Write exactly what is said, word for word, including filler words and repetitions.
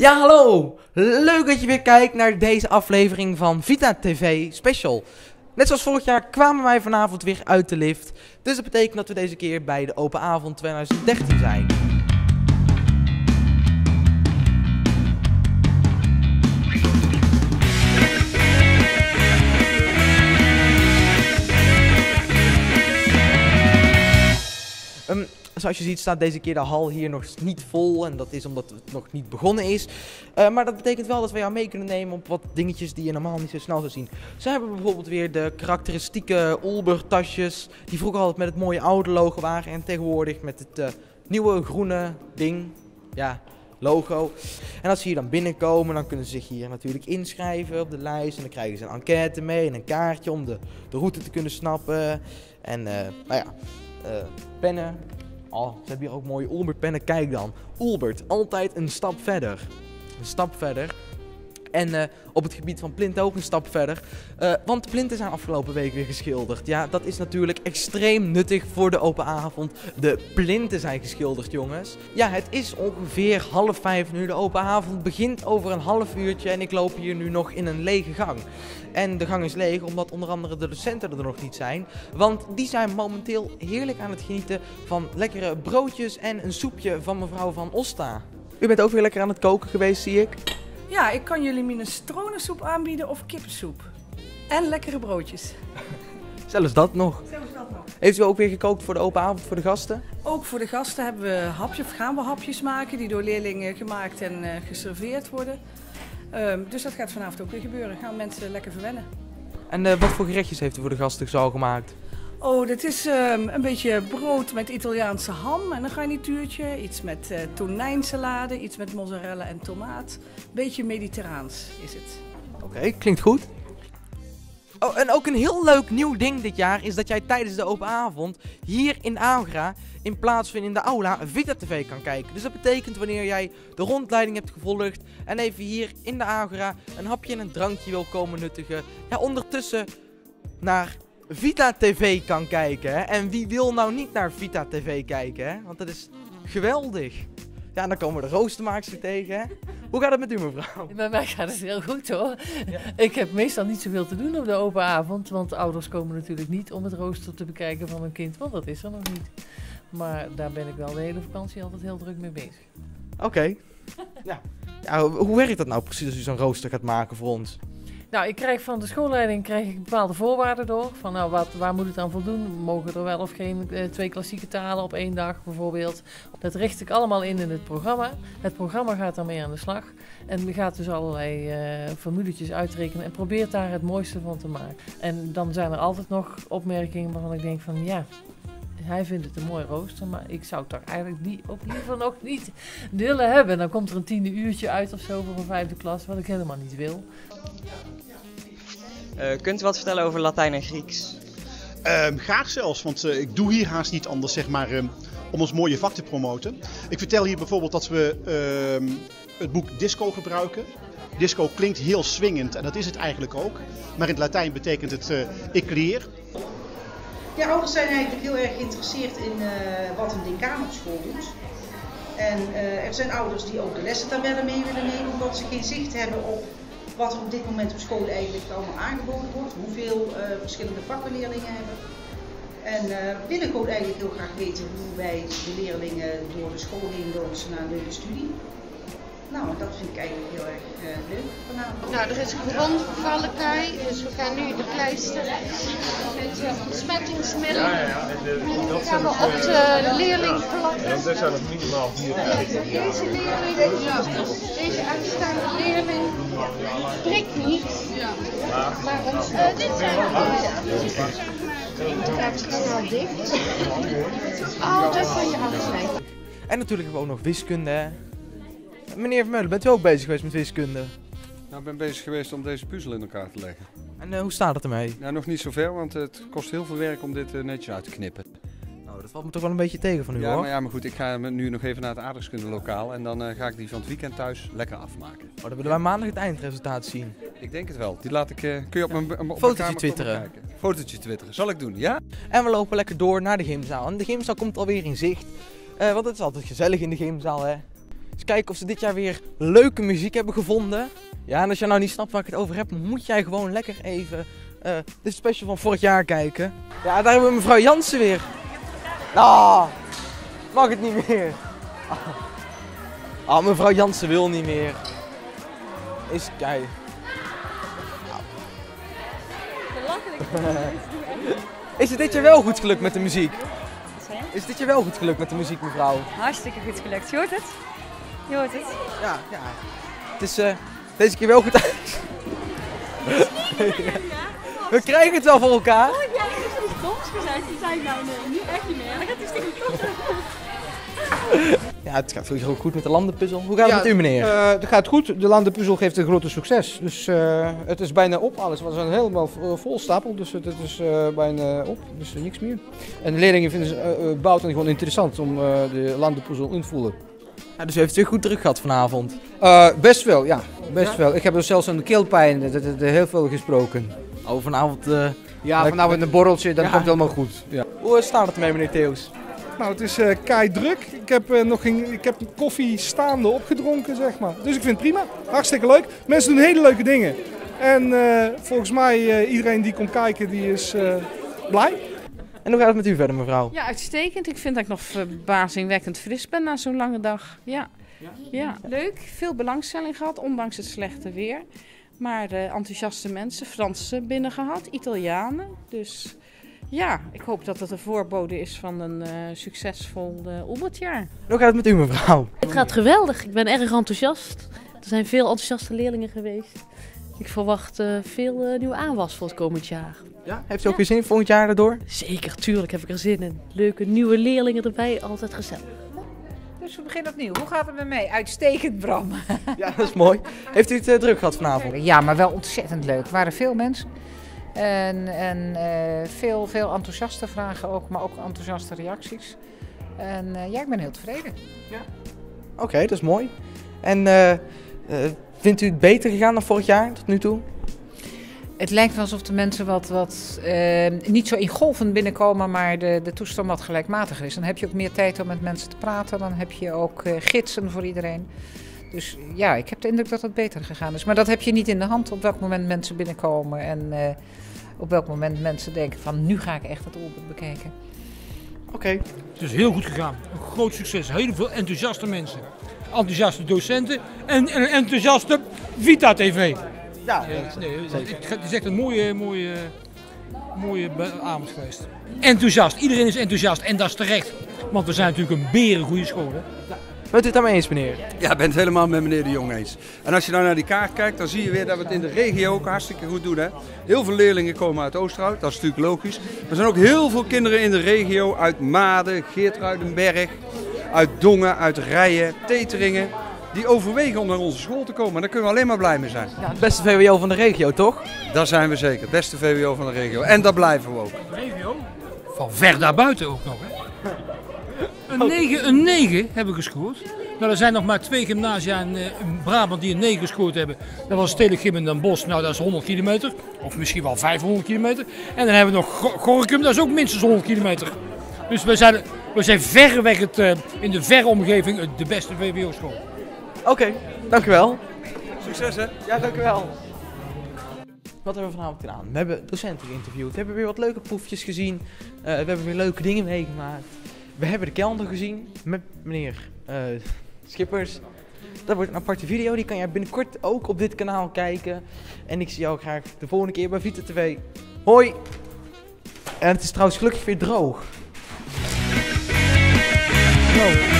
Ja, hallo! Leuk dat je weer kijkt naar deze aflevering van Vita T V Special. Net zoals vorig jaar kwamen wij vanavond weer uit de lift. Dus dat betekent dat we deze keer bij de Open Avond twintig dertien zijn. Um, Zoals je ziet staat deze keer de hal hier nog niet vol en dat is omdat het nog niet begonnen is. Uh, maar dat betekent wel dat we jou mee kunnen nemen op wat dingetjes die je normaal niet zo snel zou zien. Zo hebben we bijvoorbeeld weer de karakteristieke Oelbertasjes die vroeger altijd met het mooie oude logo waren en tegenwoordig met het uh, nieuwe groene ding, ja, logo. En als ze hier dan binnenkomen dan kunnen ze zich hier natuurlijk inschrijven op de lijst en dan krijgen ze een enquête mee en een kaartje om de, de route te kunnen snappen en uh, nou ja, uh, pennen. Oh, ze hebben hier ook mooie Oelbertpennen. Kijk dan. Oelbert, altijd een stap verder. Een stap verder. En uh, op het gebied van plinten ook een stap verder. Uh, want de plinten zijn afgelopen week weer geschilderd. Ja, dat is natuurlijk extreem nuttig voor de Open Avond. De plinten zijn geschilderd, jongens. Ja, het is ongeveer half vijf nu. De Open Avond begint over een half uurtje. En ik loop hier nu nog in een lege gang. En de gang is leeg, omdat onder andere de docenten er nog niet zijn. Want die zijn momenteel heerlijk aan het genieten van lekkere broodjes en een soepje van mevrouw Van Osta. U bent ook weer lekker aan het koken geweest, zie ik. Ja, ik kan jullie minestrone-soep aanbieden of kippensoep. En lekkere broodjes. Zelfs dat nog. Zelfs dat nog. Heeft u ook weer gekookt voor de Open Avond voor de gasten? Ook voor de gasten hebben we hapjes, of gaan we hapjes maken die door leerlingen gemaakt en uh, geserveerd worden. Uh, dus dat gaat vanavond ook weer gebeuren. Gaan mensen lekker verwennen. En uh, wat voor gerechtjes heeft u voor de gasten zo gemaakt? Oh, dat is um, een beetje brood met Italiaanse ham en een garnituurtje. Iets met uh, tonijnsalade, iets met mozzarella en tomaat. Beetje mediterraans is het. Oké, okay, klinkt goed. Oh, en ook een heel leuk nieuw ding dit jaar is dat jij tijdens de Open Avond hier in Agora in plaats van in de aula Vita T V kan kijken. Dus dat betekent wanneer jij de rondleiding hebt gevolgd en even hier in de Agora een hapje en een drankje wil komen nuttigen. Ja, ondertussen naar Vita T V kan kijken, hè? En wie wil nou niet naar Vita T V kijken, hè? Want dat is geweldig. Ja, en dan komen we de roostermaakster tegen, hè? Hoe gaat het met u, mevrouw? Bij mij gaat het heel goed, hoor. Ja. Ik heb meestal niet zoveel te doen op de Open Avond, want ouders komen natuurlijk niet om het rooster te bekijken van hun kind, want dat is er nog niet. Maar daar ben ik wel de hele vakantie altijd heel druk mee bezig. Oké. Okay. Ja. Ja, hoe werkt dat nou precies als u zo'n rooster gaat maken voor ons? Nou, ik krijg van de schoolleiding krijg ik bepaalde voorwaarden door. Van nou, wat, waar moet het aan voldoen? Mogen er wel of geen eh, twee klassieke talen op één dag bijvoorbeeld? Dat richt ik allemaal in in het programma. Het programma gaat daarmee aan de slag. En gaat dus allerlei eh, formuletjes uitrekenen en probeert daar het mooiste van te maken. En dan zijn er altijd nog opmerkingen waarvan ik denk van ja... Hij vindt het een mooi rooster, maar ik zou toch eigenlijk die ook liever nog niet willen hebben. Dan komt er een tiende uurtje uit of zo voor een vijfde klas, wat ik helemaal niet wil. Uh, kunt u wat vertellen over Latijn en Grieks? Uh, graag zelfs, want uh, ik doe hier haast niet anders, zeg maar, um, om ons mooie vak te promoten. Ik vertel hier bijvoorbeeld dat we uh, het boek Disco gebruiken. Disco klinkt heel swingend en dat is het eigenlijk ook. Maar in het Latijn betekent het uh, ik leer. Ja, ouders zijn eigenlijk heel erg geïnteresseerd in uh, wat een decaan op school doet. En uh, er zijn ouders die ook de lessentabellen mee willen nemen, omdat ze geen zicht hebben op wat er op dit moment op school eigenlijk allemaal aangeboden wordt. Hoeveel uh, verschillende vakken leerlingen hebben. En uh, willen gewoon eigenlijk heel graag weten hoe wij de leerlingen door de school heen loodsen naar een leuke studie. Nou, dat vind ik eigenlijk heel erg uh, leuk vanavond. Nou, er is een grondgevallen kei, dus we gaan nu de pleister met besmettingsmiddel. Ja, ja, ja. En de, en dat gaan we op de uh, leerling plakken. Ja, dat zijn er minimaal vier. Ja, deze leerling, deze uitstaande leerling, prikt niet. Maar ons, uh, dit zijn de gaat snel dicht. Oh, dat kan je afsnijden. En natuurlijk hebben we ook nog wiskunde, hè. Meneer Vermeulen, bent u ook bezig geweest met wiskunde? Nou, ik ben bezig geweest om deze puzzel in elkaar te leggen. En uh, hoe staat het ermee? Nou, nog niet zover, want het kost heel veel werk om dit uh, netjes uit te knippen. Nou, dat valt me toch wel een beetje tegen van u, ja, hoor. Maar ja, maar goed, ik ga nu nog even naar het aardrijkskundelokaal en dan uh, ga ik die van het weekend thuis lekker afmaken. Oh, dan willen wij maandag het eindresultaat zien. Ik denk het wel. Die laat ik, uh, kun je op mijn ja. op fotootje twitteren. Fotootje twitteren, zal ik doen, ja? En we lopen lekker door naar de gymzaal. En de gymzaal komt alweer in zicht, uh, want het is altijd gezellig in de gymzaal, hè. Eens kijken of ze dit jaar weer leuke muziek hebben gevonden. Ja, en als je nou niet snapt waar ik het over heb, moet jij gewoon lekker even uh, de special van vorig jaar kijken. Ja, daar hebben we mevrouw Jansen weer. Ah, mag het niet meer. Ah, ah mevrouw Jansen wil niet meer. Eens kijken. Is het dit jaar wel goed gelukt met de muziek? Is dit jaar wel goed gelukt met de muziek, mevrouw? Hartstikke goed gelukt. Je hoort het? Je hoort het? Ja, ja. Het is uh, deze keer wel goed uit. We krijgen het wel voor elkaar. Oh ja, ik heb die klops gezegd. Die zijn nou niet echt niet meer. Dat is die klops. Ja, het gaat sowieso goed met de landenpuzzel. Hoe gaat het ja, met u, meneer? Uh, het gaat goed. De landenpuzzel geeft een grote succes. Dus uh, het is bijna op alles. Het was een helemaal vol stapel, dus het is uh, bijna op. Dus niks meer. En de leerlingen vinden het uh, bouwt gewoon interessant om uh, de landenpuzzel in te voelen. Ja, dus u heeft het goed druk gehad vanavond? Uh, best wel, ja. Best ja? wel. Ik heb er zelfs een keelpijn. Dat is heel veel gesproken. Oh, vanavond... Uh, ja, vanavond een borreltje. Dat ja. komt helemaal goed. Ja. Hoe staat het mee, meneer Theos? Nou, het is uh, kei druk. Ik heb, uh, nog geen, ik heb koffie staande opgedronken, zeg maar. Dus ik vind het prima. Hartstikke leuk. Mensen doen hele leuke dingen. En uh, volgens mij uh, iedereen die komt kijken, die is uh, blij. En hoe gaat het met u verder, mevrouw? Ja, uitstekend. Ik vind dat ik nog verbazingwekkend fris ben na zo'n lange dag. Ja. Ja? Ja, leuk. Veel belangstelling gehad, ondanks het slechte weer. Maar uh, enthousiaste mensen, Fransen binnen gehad, Italianen. Dus... ja, ik hoop dat het een voorbode is van een uh, succesvol uh, Oelbertjaar. Hoe gaat het met u, mevrouw? Het gaat geweldig. Ik ben erg enthousiast. Er zijn veel enthousiaste leerlingen geweest. Ik verwacht uh, veel uh, nieuwe aanwas voor het komend jaar. Ja? Heeft u ook ja. weer zin volgend jaar daardoor? Zeker, tuurlijk heb ik er zin in. Leuke nieuwe leerlingen erbij, altijd gezellig. Dus we beginnen opnieuw. Hoe gaat het met mij? Uitstekend, Bram. Ja, dat is mooi. Heeft u het uh, druk gehad vanavond? Ja, maar wel ontzettend leuk. Er waren veel mensen. En, en uh, veel, veel enthousiaste vragen ook, maar ook enthousiaste reacties. En uh, ja, ik ben heel tevreden. Ja. Oké, okay, dat is mooi. En uh, uh, vindt u het beter gegaan dan vorig jaar tot nu toe? Het lijkt wel alsof de mensen wat, wat uh, niet zo in golven binnenkomen, maar de, de toestroom wat gelijkmatiger is. Dan heb je ook meer tijd om met mensen te praten, dan heb je ook uh, gidsen voor iedereen. Dus ja, ik heb de indruk dat het beter gegaan is. Maar dat heb je niet in de hand op welk moment mensen binnenkomen. En uh, op welk moment mensen denken van nu ga ik echt het Oelbert bekijken. Oké. Okay. Het is heel goed gegaan. Een groot succes. Heel veel enthousiaste mensen. Enthousiaste docenten en, en enthousiaste Vita T V. Ja, uh, nee, het is echt een mooie, mooie, mooie avond geweest. Enthousiast. Iedereen is enthousiast en dat is terecht. Want we zijn natuurlijk een berengoede school, hè? Bent u het daarmee eens, meneer? Ja, ik ben het helemaal met meneer de Jong eens. En als je nou naar die kaart kijkt, dan zie je weer dat we het in de regio ook hartstikke goed doen. Hè? Heel veel leerlingen komen uit Oosterhout, dat is natuurlijk logisch. Er zijn ook heel veel kinderen in de regio uit Maden, Geertruidenberg, uit Dongen, uit Rijen, Teteringen. Die overwegen om naar onze school te komen. En daar kunnen we alleen maar blij mee zijn. Ja, het beste V W O van de regio, toch? Dat zijn we zeker, het beste V W O van de regio. En dat blijven we ook. Regio? Van ver daarbuiten ook nog, hè? Een negen, een negen hebben we gescoord. Nou, er zijn nog maar twee gymnasia in, uh, in Brabant die een negen gescoord hebben. Dat was Telegim en Dan Bos, nou dat is honderd kilometer. Of misschien wel vijfhonderd kilometer. En dan hebben we nog Gorkum, dat is ook minstens honderd kilometer. Dus we zijn, we zijn verreweg het, uh, in de verre omgeving uh, de beste V W O-school. Oké, okay, dank u wel. Succes, hè? Ja, dank u wel. Wat hebben we vanavond gedaan? We hebben docenten geïnterviewd. We hebben weer wat leuke proefjes gezien. Uh, we hebben weer leuke dingen meegemaakt. We hebben de kelder gezien met meneer uh, Schippers. Dat wordt een aparte video, die kan jij binnenkort ook op dit kanaal kijken. En ik zie jou graag de volgende keer bij Vita T V. Hoi! En het is trouwens gelukkig weer droog. Wow.